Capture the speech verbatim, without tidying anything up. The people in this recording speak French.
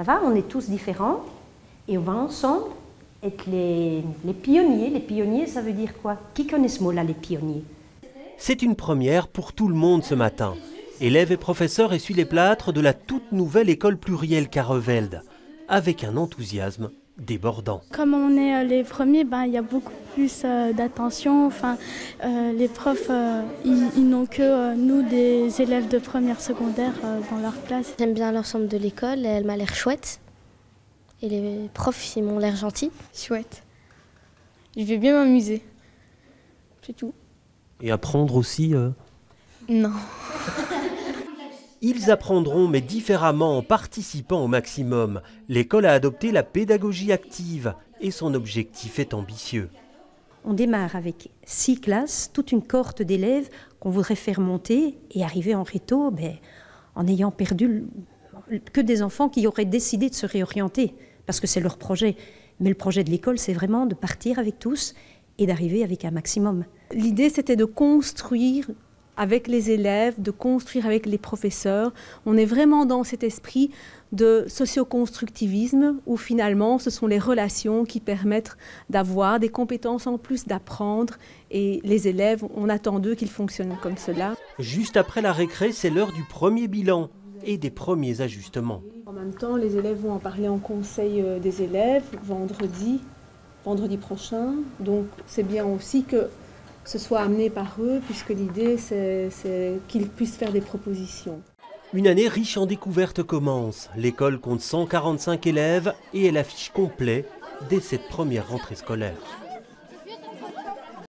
Ça va, on est tous différents et on va ensemble être les, les pionniers. Les pionniers, ça veut dire quoi? Qui connaît ce mot-là, les pionniers? C'est une première pour tout le monde ce matin. Élèves et professeurs essuient les plâtres de la toute nouvelle école plurielle Carrevelde, avec un enthousiasme débordant. Comme on est les premiers, ben, y a beaucoup plus euh, d'attention. Enfin, euh, les profs, euh, ils, ils n'ont que euh, nous, des élèves de première secondaire, euh, dans leur classe. J'aime bien l'ensemble de l'école, elle m'a l'air chouette. Et les profs, ils m'ont l'air gentils. Chouette. Je vais bien m'amuser. C'est tout. Et apprendre aussi euh... Non. Ils apprendront, mais différemment, en participant au maximum. L'école a adopté la pédagogie active et son objectif est ambitieux. On démarre avec six classes, toute une cohorte d'élèves qu'on voudrait faire monter et arriver en réto, ben, en ayant perdu que des enfants qui auraient décidé de se réorienter, parce que c'est leur projet. Mais le projet de l'école, c'est vraiment de partir avec tous et d'arriver avec un maximum. L'idée, c'était de construire avec les élèves, de construire avec les professeurs. On est vraiment dans cet esprit de socioconstructivisme où finalement ce sont les relations qui permettent d'avoir des compétences en plus, d'apprendre, et les élèves, on attend d'eux qu'ils fonctionnent comme cela. Juste après la récré, c'est l'heure du premier bilan et des premiers ajustements. En même temps, les élèves vont en parler en conseil des élèves vendredi, vendredi prochain, donc c'est bien aussi que ce soit amené par eux, puisque l'idée, c'est qu'ils puissent faire des propositions. Une année riche en découvertes commence. L'école compte cent quarante-cinq élèves et elle affiche complet dès cette première rentrée scolaire.